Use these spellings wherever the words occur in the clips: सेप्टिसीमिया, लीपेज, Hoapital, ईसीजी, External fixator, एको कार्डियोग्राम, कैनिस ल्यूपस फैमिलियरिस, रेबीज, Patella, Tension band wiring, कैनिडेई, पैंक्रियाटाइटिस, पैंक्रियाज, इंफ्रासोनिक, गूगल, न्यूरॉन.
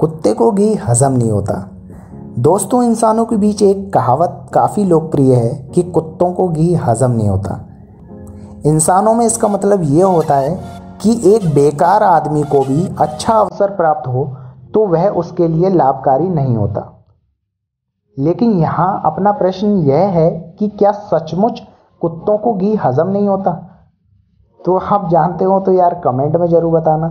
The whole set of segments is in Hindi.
कुत्ते को घी हजम नहीं होता। दोस्तों, इंसानों के बीच एक कहावत काफ़ी लोकप्रिय है कि कुत्तों को घी हजम नहीं होता। इंसानों में इसका मतलब ये होता है कि एक बेकार आदमी को भी अच्छा अवसर प्राप्त हो तो वह उसके लिए लाभकारी नहीं होता। लेकिन यहाँ अपना प्रश्न यह है कि क्या सचमुच कुत्तों को घी हजम नहीं होता? तो आप जानते हो तो यार कमेंट में ज़रूर बताना,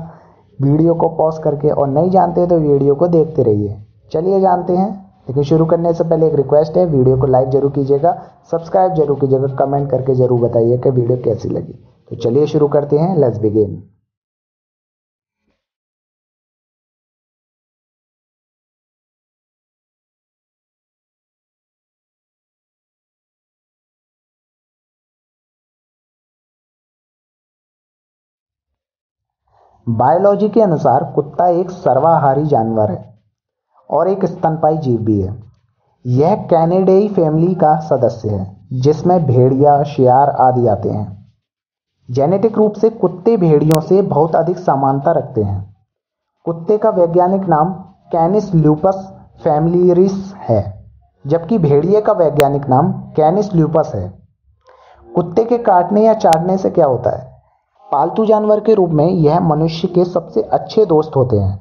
वीडियो को पॉज करके, और नहीं जानते हो तो वीडियो को देखते रहिए। चलिए जानते हैं, लेकिन शुरू करने से पहले एक रिक्वेस्ट है, वीडियो को लाइक ज़रूर कीजिएगा, सब्सक्राइब ज़रूर कीजिएगा, कमेंट करके ज़रूर बताइए कि वीडियो कैसी लगी। तो चलिए शुरू करते हैं, लेट्स बिगिन। बायोलॉजी के अनुसार कुत्ता एक सर्वाहारी जानवर है और एक स्तनपाई जीव भी है। यह कैनिडेई फैमिली का सदस्य है जिसमें भेड़िया, शियार आदि आते हैं। जेनेटिक रूप से कुत्ते भेड़ियों से बहुत अधिक समानता रखते हैं। कुत्ते का वैज्ञानिक नाम कैनिस ल्यूपस फैमिलियरिस है, जबकि भेड़िए का वैज्ञानिक नाम कैनिस ल्यूपस है। कुत्ते के काटने या चाटने से क्या होता है? पालतू जानवर के रूप में यह मनुष्य के सबसे अच्छे दोस्त होते हैं,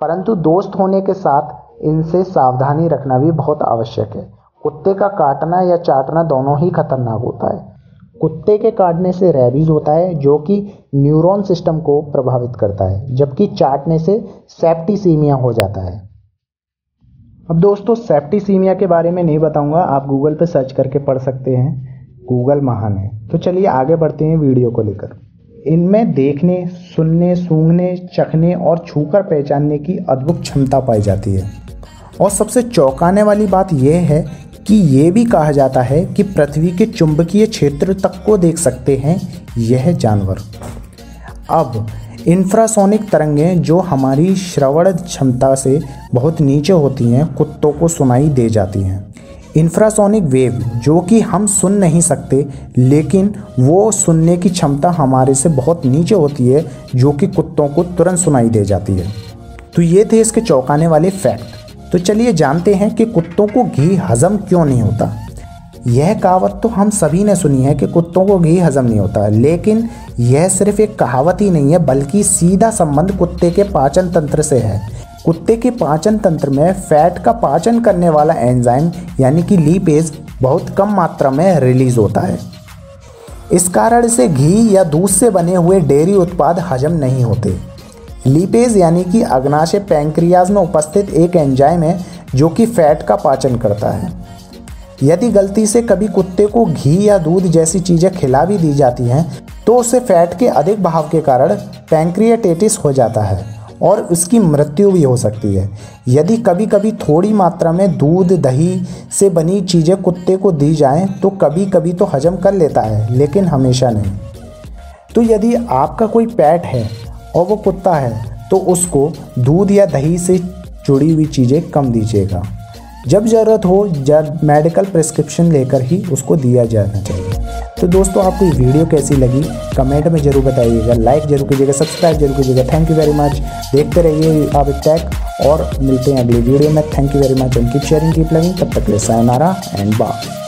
परंतु दोस्त होने के साथ इनसे सावधानी रखना भी बहुत आवश्यक है। कुत्ते का काटना या चाटना दोनों ही खतरनाक होता है। कुत्ते के काटने से रेबीज होता है जो कि न्यूरॉन सिस्टम को प्रभावित करता है, जबकि चाटने से सेप्टिसीमिया हो जाता है। अब दोस्तों, सेप्टिसीमिया के बारे में नहीं बताऊंगा, आप गूगल पर सर्च करके पढ़ सकते हैं, गूगल महान है। तो चलिए आगे बढ़ते हैं वीडियो को लेकर। इनमें देखने, सुनने, सूंघने, चखने और छूकर पहचानने की अद्भुत क्षमता पाई जाती है। और सबसे चौंकाने वाली बात यह है कि ये भी कहा जाता है कि पृथ्वी के चुंबकीय क्षेत्र तक को देख सकते हैं यह जानवर। अब इंफ्रासोनिक तरंगें जो हमारी श्रवण क्षमता से बहुत नीचे होती हैं, कुत्तों को सुनाई दे जाती हैं। इंफ्रासोनिक वेव जो कि हम सुन नहीं सकते, लेकिन वो सुनने की क्षमता हमारे से बहुत नीचे होती है, जो कि कुत्तों को तुरंत सुनाई दे जाती है। तो ये थे इसके चौंकाने वाले फैक्ट। तो चलिए जानते हैं कि कुत्तों को घी हजम क्यों नहीं होता। यह कहावत तो हम सभी ने सुनी है कि कुत्तों को घी हजम नहीं होता, लेकिन यह सिर्फ एक कहावत ही नहीं है, बल्कि सीधा संबंध कुत्ते के पाचन तंत्र से है। कुत्ते के पाचन तंत्र में फैट का पाचन करने वाला एंजाइम यानी कि लीपेज बहुत कम मात्रा में रिलीज होता है। इस कारण से घी या दूध से बने हुए डेयरी उत्पाद हजम नहीं होते। लीपेज यानी कि अग्नाशय पैंक्रियाज में उपस्थित एक एंजाइम है जो कि फैट का पाचन करता है। यदि गलती से कभी कुत्ते को घी या दूध जैसी चीज़ें खिला भी दी जाती हैं तो उसे फैट के अधिक बहाव के कारण पैंक्रियाटाइटिस हो जाता है और उसकी मृत्यु भी हो सकती है। यदि कभी कभी थोड़ी मात्रा में दूध, दही से बनी चीज़ें कुत्ते को दी जाएं तो कभी कभी तो हजम कर लेता है, लेकिन हमेशा नहीं। तो यदि आपका कोई पेट है और वो कुत्ता है तो उसको दूध या दही से जुड़ी हुई चीज़ें कम दीजिएगा। जब ज़रूरत हो जब मेडिकल प्रिस्क्रिप्शन लेकर ही उसको दिया जाना चाहिए। तो दोस्तों, आपको ये वीडियो कैसी लगी कमेंट में ज़रूर बताइएगा, लाइक ज़रूर कीजिएगा, सब्सक्राइब ज़रूर कीजिएगा। Thank you very much. देखते रहिए अब तक और मिलते हैं अगली वीडियो में। Thank you very much and keep sharing, keep loving. तब तक के लिए सायनारा एंड बाय।